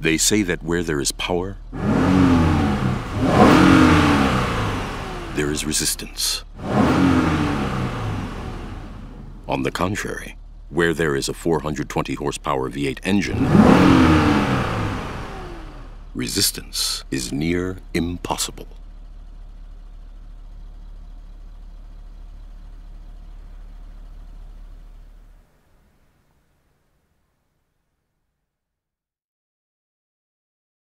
They say that where there is power, there is resistance. On the contrary, where there is a 420 horsepower V8 engine, resistance is near impossible.